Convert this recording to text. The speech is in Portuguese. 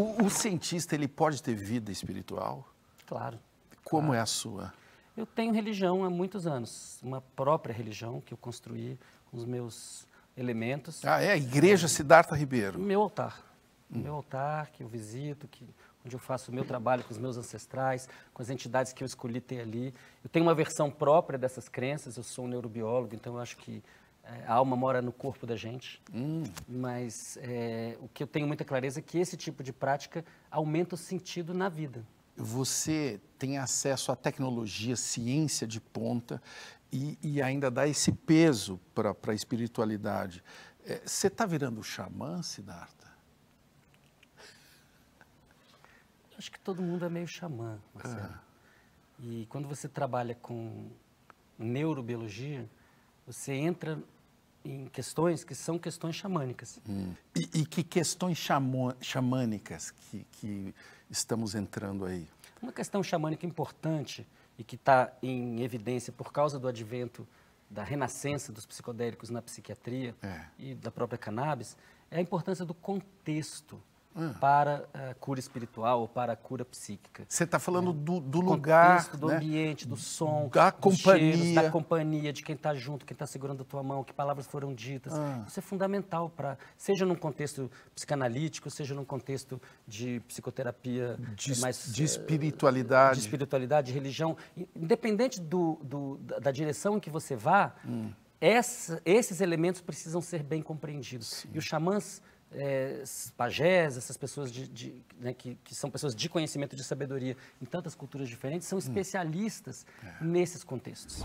O cientista, ele pode ter vida espiritual? Claro. Como é a sua? Eu tenho religião há muitos anos, uma própria religião que eu construí com os meus elementos. Ah, é a Igreja Sidarta Ribeiro. Meu altar. Meu altar que eu visito, onde eu faço o meu trabalho com os meus ancestrais, com as entidades que eu escolhi ter ali. Eu tenho uma versão própria dessas crenças, eu sou um neurobiólogo, então eu acho que a alma mora no corpo da gente, mas o que eu tenho muita clareza é que esse tipo de prática aumenta o sentido na vida. Você tem acesso à tecnologia, ciência de ponta e ainda dá esse peso para a espiritualidade. Você está virando xamã, Sidarta? Acho que todo mundo é meio xamã, Marcelo. E quando você trabalha com neurobiologia, você entra em questões que são questões xamânicas. E que questões xamânicas que estamos entrando aí? Uma questão xamânica importante e que está em evidência por causa do advento da renascença dos psicodélicos na psiquiatria e da própria cannabis, é a importância do contexto para a cura espiritual ou para a cura psíquica. Você está falando do lugar, contexto, do ambiente, do som, da companhia, cheiros, da companhia, de quem está junto, quem está segurando a tua mão, que palavras foram ditas. Isso é fundamental, seja num contexto psicanalítico, seja num contexto de psicoterapia, de espiritualidade, de religião. Independente da direção em que você vá, esses elementos precisam ser bem compreendidos. Sim. E os xamãs, pajés, essas pessoas que são pessoas de conhecimento, de sabedoria em tantas culturas diferentes, são especialistas nesses contextos.